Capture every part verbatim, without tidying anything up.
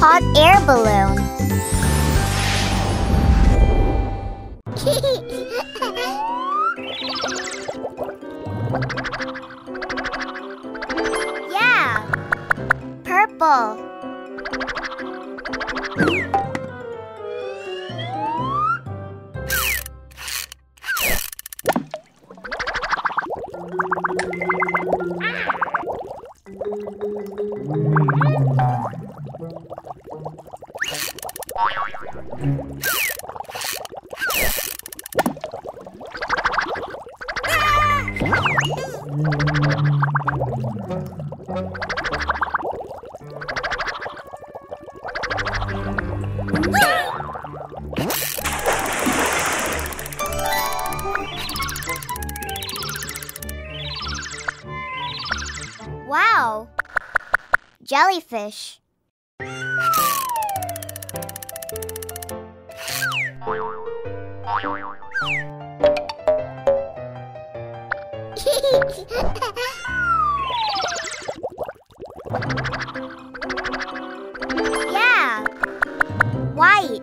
Hot air balloon. Yeah, purple. Wow! Jellyfish. Yeah! White.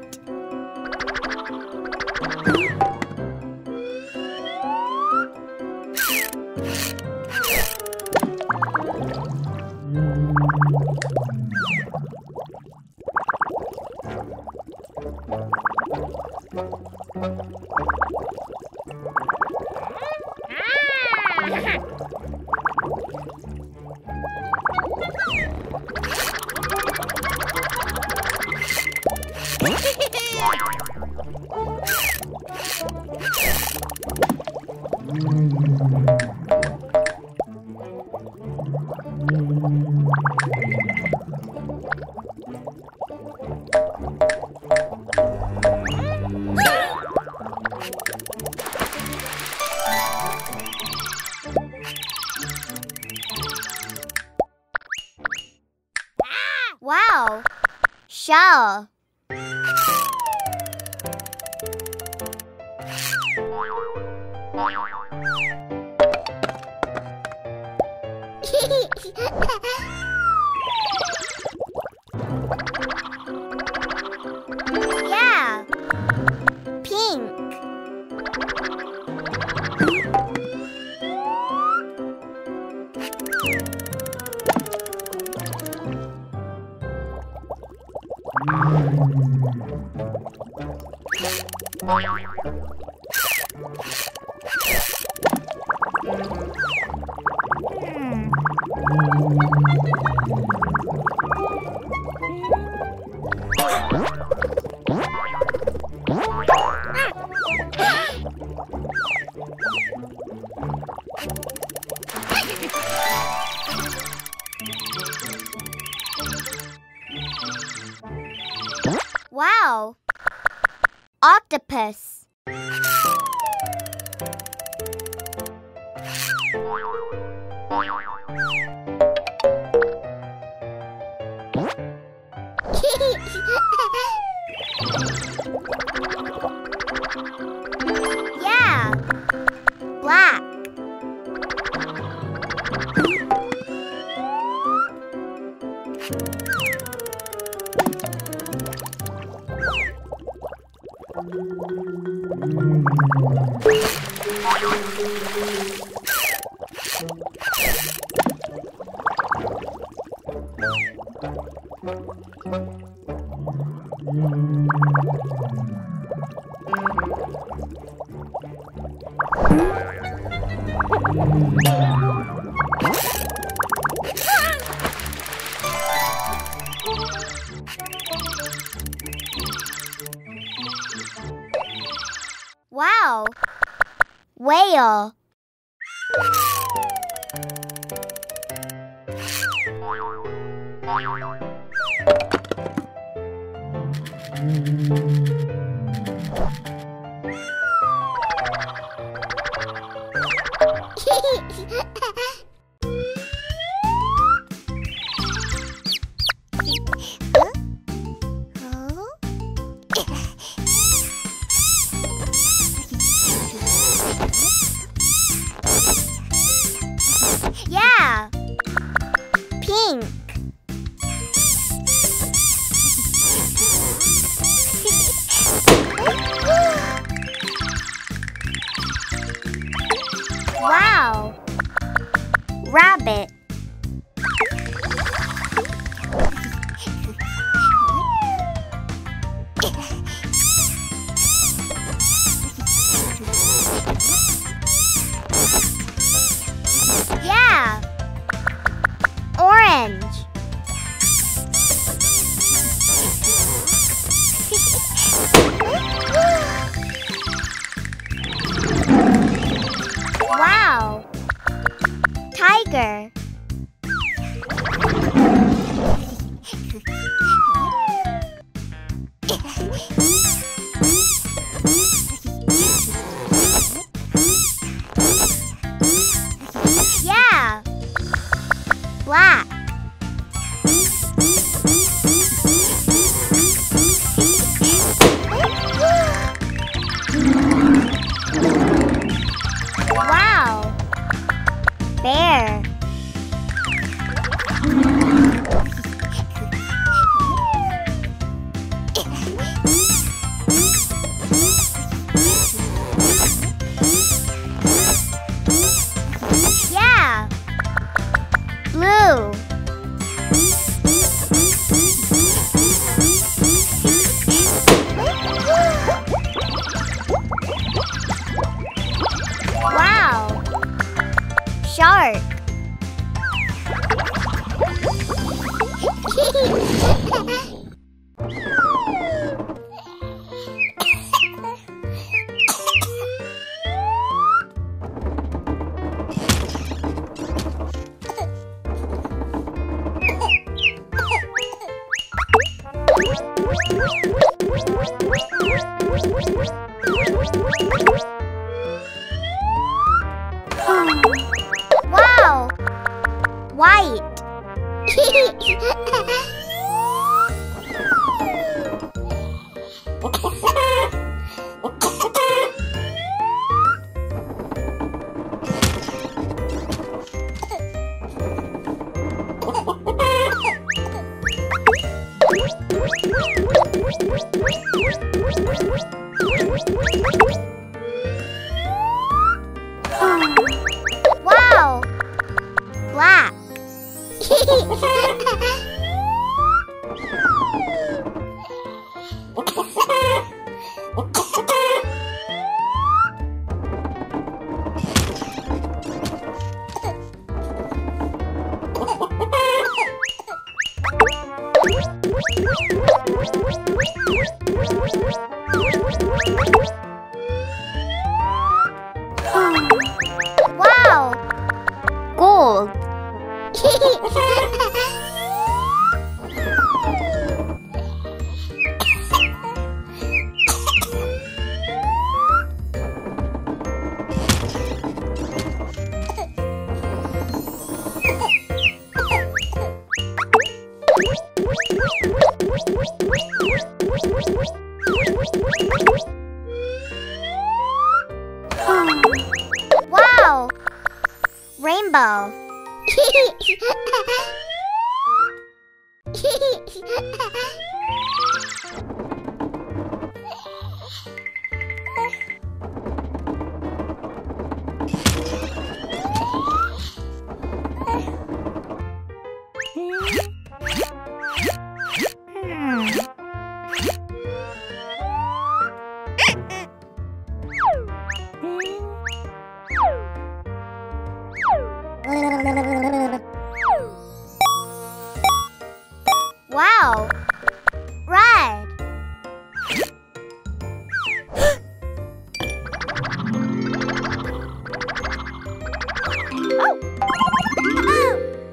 Wow! Shell! Yeah! Pink! Wow! Octopus. Yeah! Black. Wow! Whale. Yeah, pink. Wow, rabbit. Wow! Tiger. Yeah! Black. Bear. Yeah. Blue. Wow. Shark. Wow! White! Wow! Black! Wow! Gold! Wow! Rainbow! Wow! Red!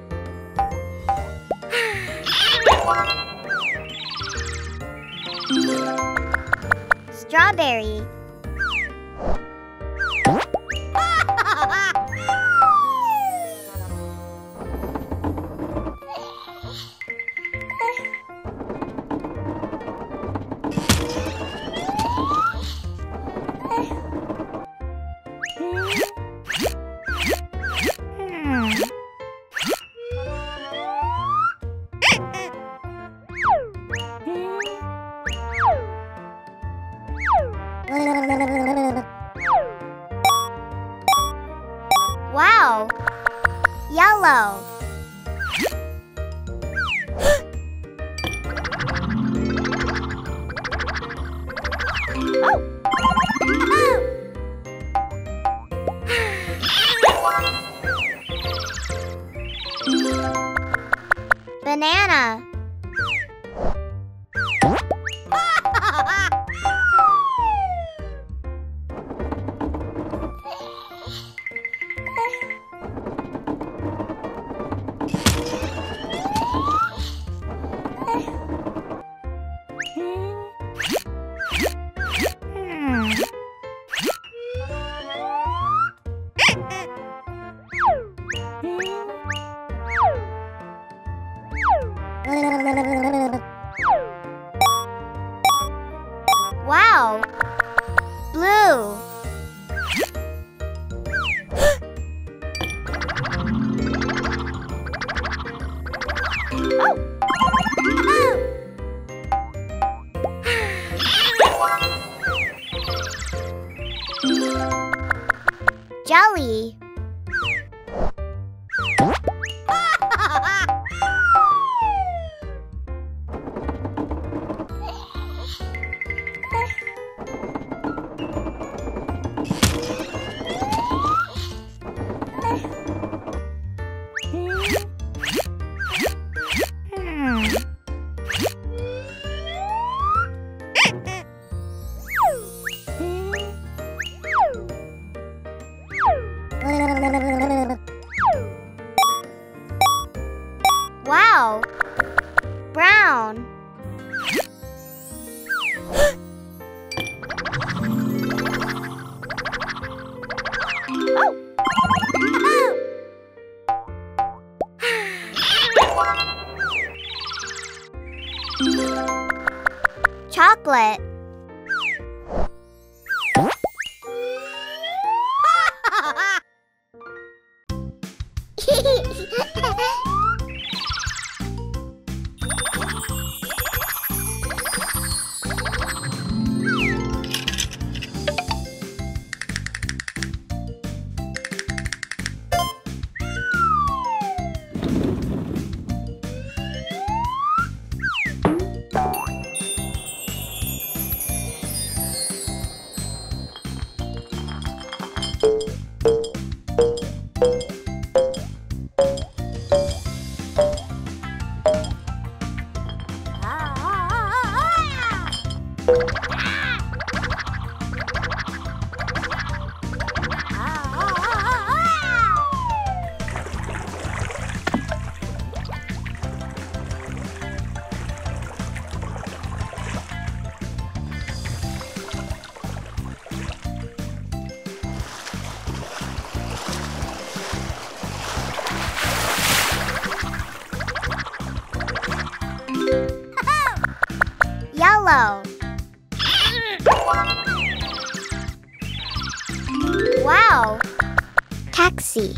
Oh! Strawberry! Wow! Yellow! Banana! Wow! Blue! Jelly! Bye. chocolate. Wow! Taxi.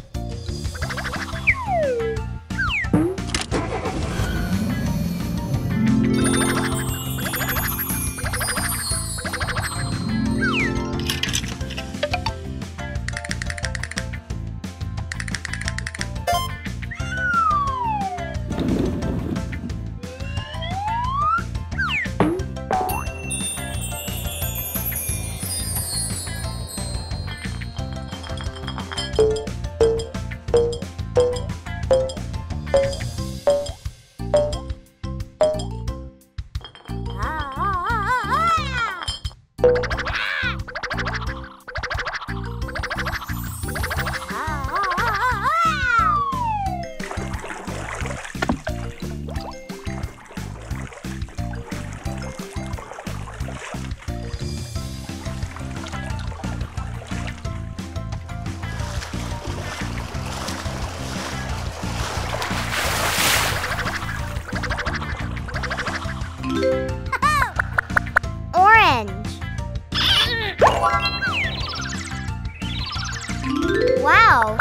Wow!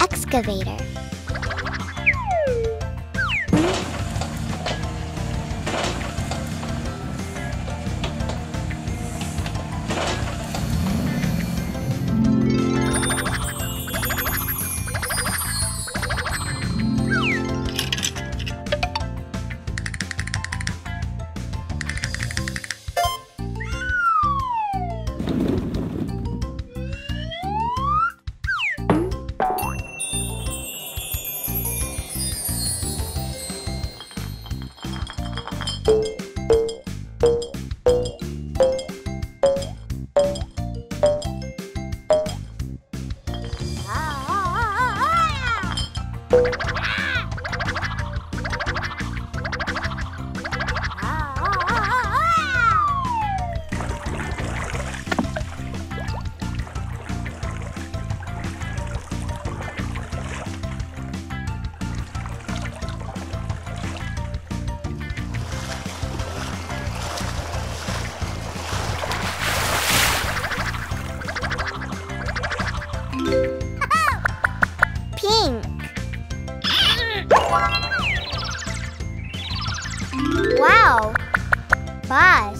Excavator. Wow! Bye!